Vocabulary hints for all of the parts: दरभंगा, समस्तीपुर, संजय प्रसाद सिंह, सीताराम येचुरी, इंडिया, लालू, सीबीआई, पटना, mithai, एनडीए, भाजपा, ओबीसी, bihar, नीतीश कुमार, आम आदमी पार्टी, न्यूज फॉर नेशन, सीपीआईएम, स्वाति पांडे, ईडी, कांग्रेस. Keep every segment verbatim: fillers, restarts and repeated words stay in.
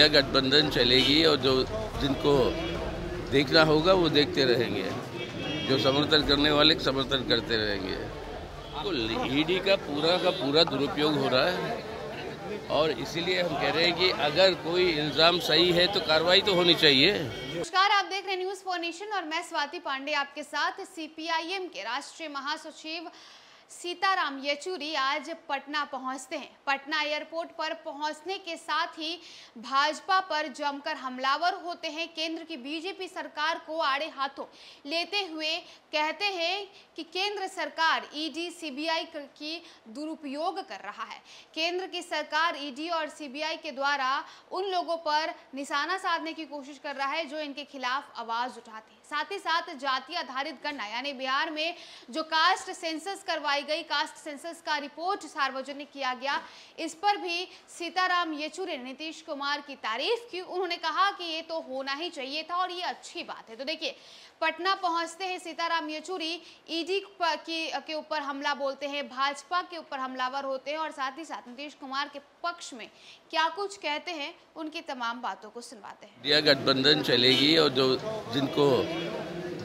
यह गठबंधन चलेगी और जो जिनको देखना होगा वो देखते रहेंगे, जो समर्थन करने वाले समर्थन करते रहेंगे। तो ईडी का पूरा का पूरा दुरुपयोग हो रहा है और इसीलिए हम कह रहे हैं कि अगर कोई इल्जाम सही है तो कार्रवाई तो होनी चाहिए। नमस्कार, आप देख रहे हैं न्यूज फॉर नेशन और मैं स्वाति पांडे आपके साथ। सीपीआईएम के राष्ट्रीय महासचिव सीताराम येचुरी आज पटना पहुंचते हैं। पटना एयरपोर्ट पर पहुंचने के साथ ही भाजपा पर जमकर हमलावर होते हैं। केंद्र की बीजेपी सरकार को आड़े हाथों लेते हुए कहते हैं कि केंद्र सरकार ईडी सीबीआई की दुरुपयोग कर रहा है। केंद्र की सरकार ईडी और सीबीआई के द्वारा उन लोगों पर निशाना साधने की कोशिश कर रहा है जो इनके खिलाफ आवाज उठाते हैं। साथ ही साथ जाति आधारित गणना यानी बिहार में जो कास्ट सेंसस करवाई गई, कास्ट सेंसस का रिपोर्ट सार्वजनिक किया गया, इस पर भी सीताराम येचुरी ने नीतीश कुमार की तारीफ की। उन्होंने कहा कि ये तो होना ही चाहिए था और ये अच्छी बात है। तो देखिए, पटना पहुंचते हैं सीताराम येचुरी, ईडी के ऊपर हमला बोलते हैं, भाजपा के ऊपर हमलावर होते हैं और साथ ही साथ नीतीश कुमार के पक्ष में क्या कुछ कहते हैं उनकी तमाम बातों को सुनवाते हैं। इंडिया गठबंधन चलेगी और जो जिनको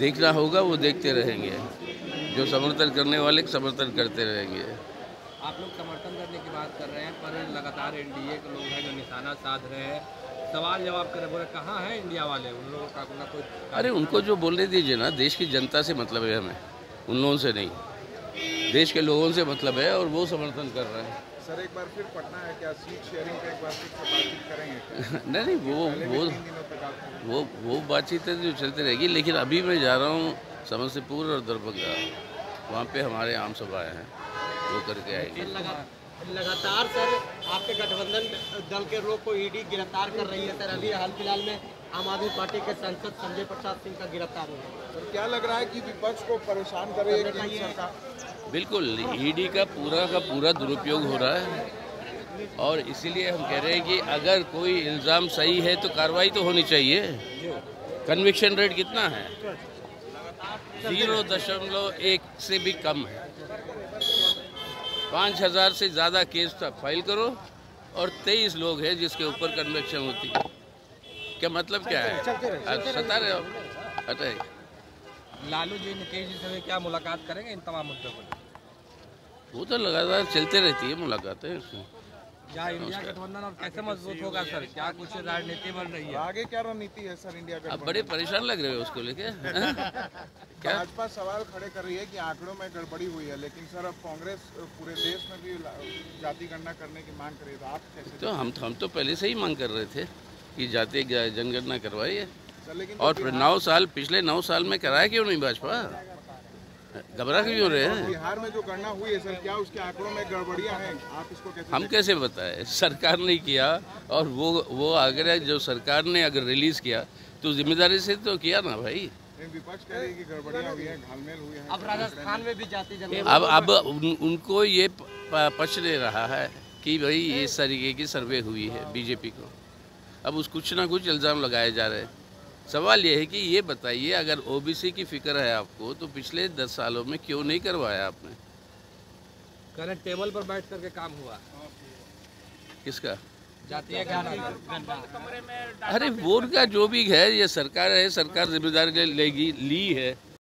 देखना होगा वो देखते रहेंगे, जो समर्थन करने वाले समर्थन करते रहेंगे। आप लोग समर्थन करने की बात कर रहे हैं पर लगातार एनडीए के लोग हैं जो निशाना साध रहे हैं, सवाल जवाब कर रहे हैं। कहाँ है इंडिया वाले, उन लोगों का अपना कोई? अरे उनको जो बोलने दीजिए ना, देश की जनता से मतलब है हमें, उन लोगों से नहीं, देश के लोगों से मतलब है और वो समर्थन कर रहे हैं। सर एक बार फिर पटना है क्या, सीट शेयरिंग पे एक बार फिर बातचीत करेंगे? नहीं नहीं, वो वो वो वो बातचीत है जो चलती रहेगी, लेकिन अभी मैं जा रहा हूँ समस्तीपुर और दरभंगा, वहाँ पे हमारे आम सभाएं हैं, वो करके आएंगे। लगातार सर आपके गठबंधन दल के लोग को ईडी गिरफ्तार कर रही है। सर अभी हाल फिलहाल में आम आदमी पार्टी के सांसद संजय प्रसाद सिंह का गिरफ्तार हो गया। सर क्या लग रहा है कि विपक्ष को परेशान कर रही है केंद्र सरकार? बिल्कुल, ईडी का पूरा का पूरा दुरुपयोग हो रहा है और इसीलिए हम कह रहे हैं कि अगर कोई इल्ज़ाम सही है तो कार्रवाई तो होनी चाहिए। कन्विक्शन रेट कितना है? जीरो दशमलव एक से भी कम है। पाँच हजार से ज़्यादा केस था, फाइल करो और तेईस लोग हैं जिसके ऊपर कन्वेक्शन होती है। क्या मतलब क्या है? आप सता रहे हो, हटाइए। लालू जी नीतीश जी से क्या मुलाकात करेंगे इन तमाम मुद्दों पर? वो तो लगातार चलते रहती है मुलाकातें। क्या इंडिया गठबंधन और कैसे मजबूत होगा सर? क्या कुछ राजनीति बन रही है? आगे क्या रणनीति है सर इंडिया का? आप बड़े परेशान लग रहे हो उसको लेके। क्या भाजपा सवाल खड़े कर रही है कि आंकड़ों में गड़बड़ी हुई है, लेकिन सर अब कांग्रेस पूरे देश में भी जाति गणना करने की मांग कर रही है, आप कैसे? तो हम हम तो पहले से ही मांग कर रहे थे कि जाति जनगणना करवाई है और नौ साल पिछले नौ साल में कराया क्यों नहीं? भाजपा घबरा क्यों रहे हैं? बिहार में जो गणना हुई है सर, क्या उसके आंकड़ों में गड़बड़ियां हैं? आप इसको कैसे, हम कैसे बताएं? सरकार ने किया और वो वो आंकड़ा जो सरकार ने अगर रिलीज किया तो जिम्मेदारी से तो किया ना भाई। विपक्ष कह रही है कि गड़बड़ियां हुई हैं, घालमेल हुई हैं। अब राजस्थान में भी जाति जनगणना, अब अब उन, उनको ये पचने रहा है कि भाई इस तरीके की सर्वे हुई है बीजेपी को। अब उस कुछ ना कुछ इल्ज़ाम लगाए जा रहे हैं। सवाल यह है कि ये बताइए, अगर ओबीसी की फिक्र है आपको तो पिछले दस सालों में क्यों नहीं करवाया आपने? करेंट टेबल पर बैठ करके काम हुआ किसका? जातीय गणना। अरे बोर्ड का जो भी है, ये सरकार है, सरकार जिम्मेदारी लेगी ली है।